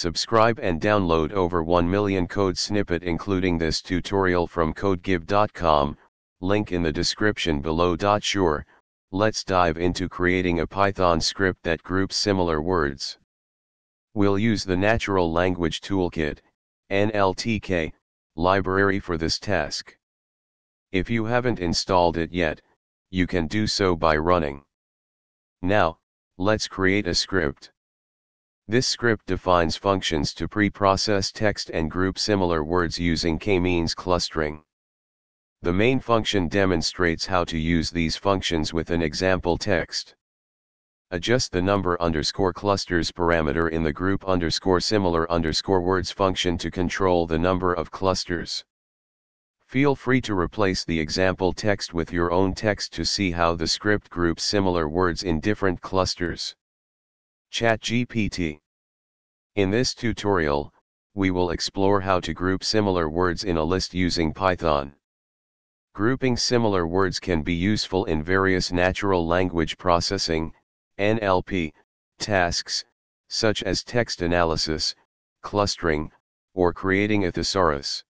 Subscribe and download over 1 million code snippet including this tutorial from codegive.com, link in the description below. Sure, let's dive into creating a Python script that groups similar words. We'll use the Natural Language Toolkit, NLTK, library for this task. If you haven't installed it yet, you can do so by running. Now, let's create a script. This script defines functions to pre-process text and group similar words using k-means clustering. The main function demonstrates how to use these functions with an example text. Adjust the number_clusters parameter in the group _similar_words function to control the number of clusters. Feel free to replace the example text with your own text to see how the script groups similar words in different clusters. ChatGPT. In this tutorial, we will explore how to group similar words in a list using Python. Grouping similar words can be useful in various natural language processing (NLP) tasks, such as text analysis, clustering, or creating a thesaurus.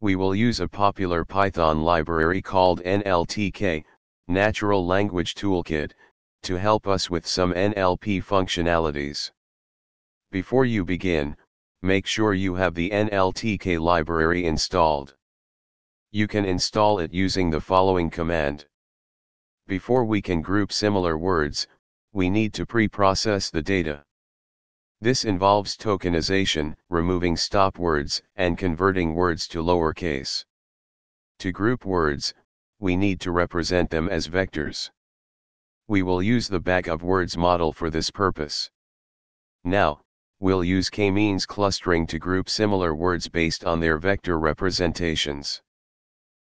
We will use a popular Python library called NLTK, Natural Language Toolkit, to help us with some NLP functionalities. Before you begin, make sure you have the NLTK library installed. You can install it using the following command. Before we can group similar words, we need to pre-process the data. This involves tokenization, removing stop words, and converting words to lowercase. To group words, we need to represent them as vectors. We will use the Bag-of-Words model for this purpose. Now, we'll use k-means clustering to group similar words based on their vector representations.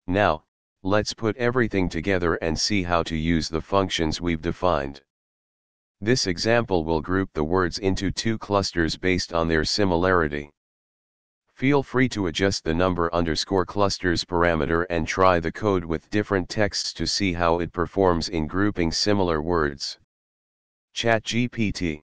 Now, let's put everything together and see how to use the functions we've defined. This example will group the words into two clusters based on their similarity. Feel free to adjust the number_clusters parameter and try the code with different texts to see how it performs in grouping similar words. ChatGPT.